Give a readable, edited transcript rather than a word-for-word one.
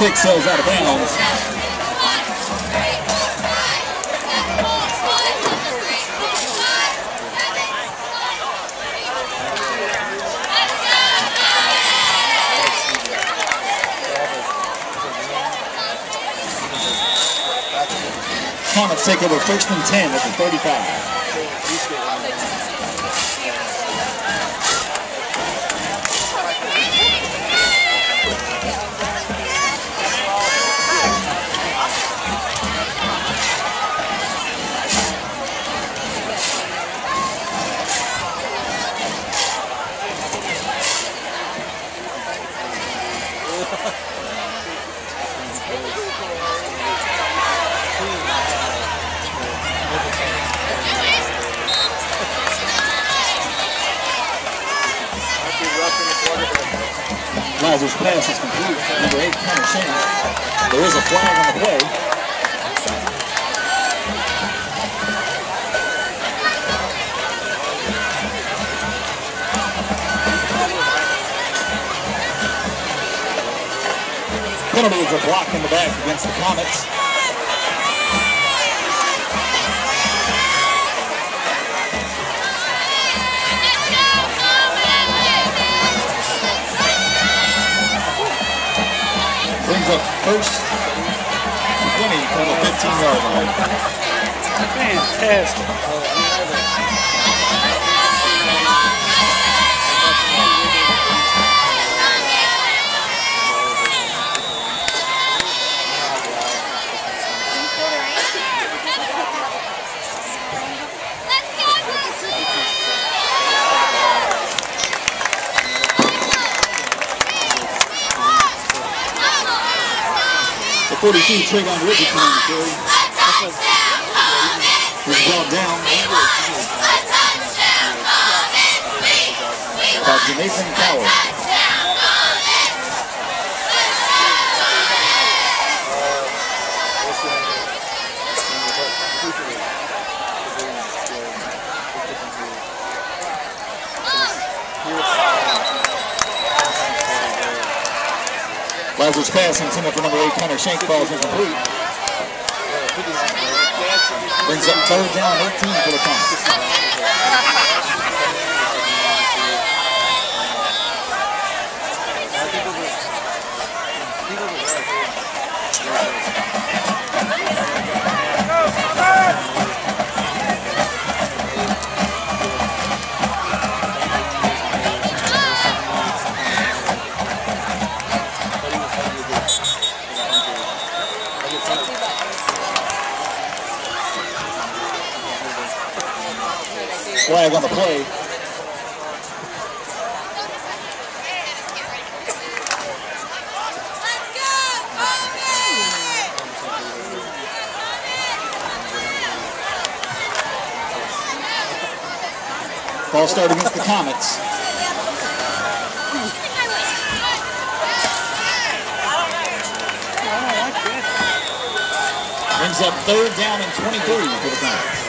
kick sails out of bounds. Comets take over first and 10 at the 35. Lazar's pass is complete. Number 8, Connor Shannon. There is a flag on the play. Penalty is a block in the back against the Comets. Brings up first and 20 from the 15-yard line. Fantastic. The 42, Trayvon Richardson. Was brought down. By Jamaican Power. Lazar's pass intended for number 8, Connor Shank, falls incomplete. Brings up third down, 18 for the Flag on the play. False start against the Comets. Brings up third down and 23 for the Comets.